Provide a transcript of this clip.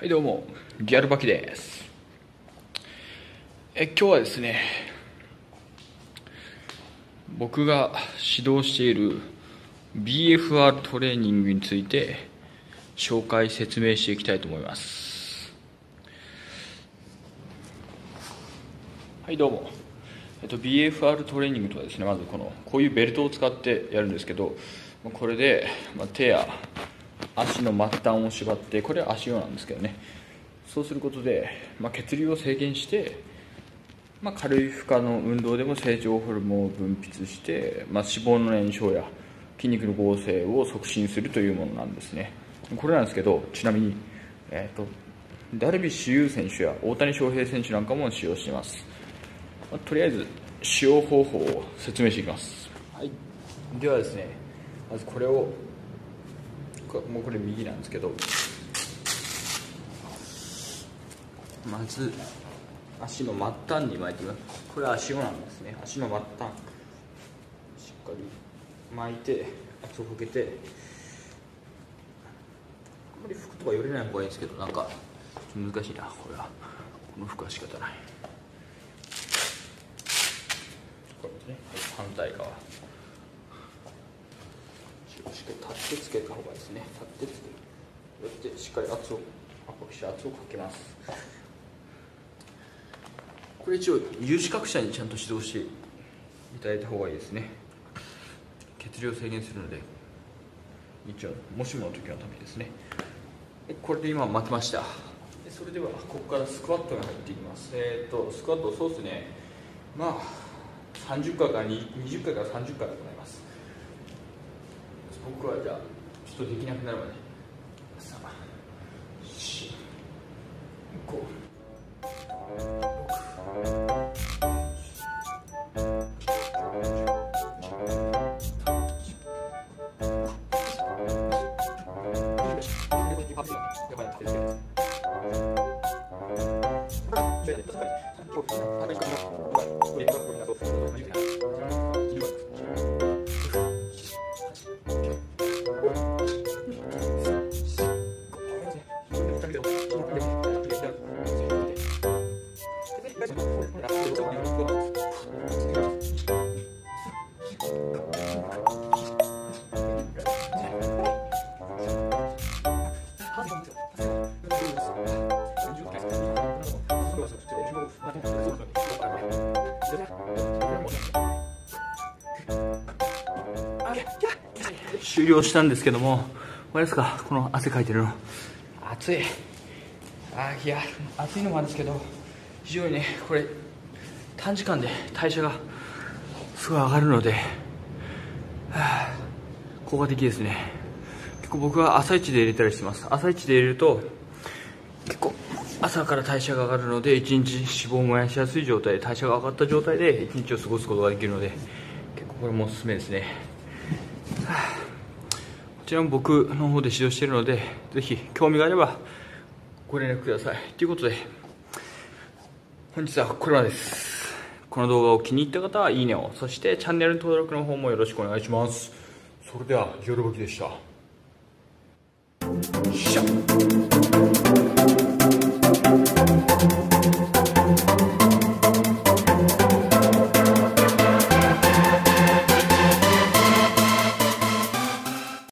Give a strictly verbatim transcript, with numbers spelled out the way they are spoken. はい、どうもギャルバキです。え今日はですね、僕が指導している ビーエフアール トレーニングについて紹介説明していきたいと思います。はい、どうも、えっと、ビーエフアール トレーニングとはですね、まずこのこういうベルトを使ってやるんですけど、これで手や足の末端を縛って、これは足用なんですけどね、そうすることで、まあ、血流を制限して、まあ、軽い負荷の運動でも成長ホルモンを分泌して、まあ、脂肪の燃焼や筋肉の合成を促進するというものなんですね。これなんですけど、ちなみに、えーと、ダルビッシュ有選手や大谷翔平選手なんかも使用しています。まあ、とりあえず使用方法を説明していきます。はい、ではですね、まずこれをもうこれ右なんですけど、まず足の末端に巻いていきます。これは足用なんですね。足の末端しっかり巻いて、圧をかけて、あんまり服とかよれない方がいいんですけど、なんか難しいな、これは。この服は仕方ない。これですね、反対側しっかり立ってつけた方がいいですね。立ってつける。こうやってしっかり圧を、圧をかけます。これ一応有資格者にちゃんと指導していただいた方がいいですね。血流を制限するので、一応もしもの時のためですね。これで今待ってました。それではここからスクワットが入っていきます。えっとスクワット、そうですね。まあさんじゅっかいからにじゅっかいからさんじゅっかい行います。僕はじゃあちょっとできなくなるまで終了したんですけども、これですか、この汗かいてるの、暑い、あいや暑いのもあるんですけど、非常にね、これ短時間で代謝がすごい上がるので、はあ、効果的ですね。結構僕は朝一で入れたりしてます。朝一で入れると結構朝から代謝が上がるので、一日脂肪を燃やしやすい状態で、代謝が上がった状態で一日を過ごすことができるので、結構これもおすすめですね。はあ、こちらも僕の方で指導しているので、ぜひ興味があればご連絡ください。ということで、本日はこれまでです。この動画を気に入った方は、いいねを、そしてチャンネル登録の方もよろしくお願いします。それでは、ギャルバキでした。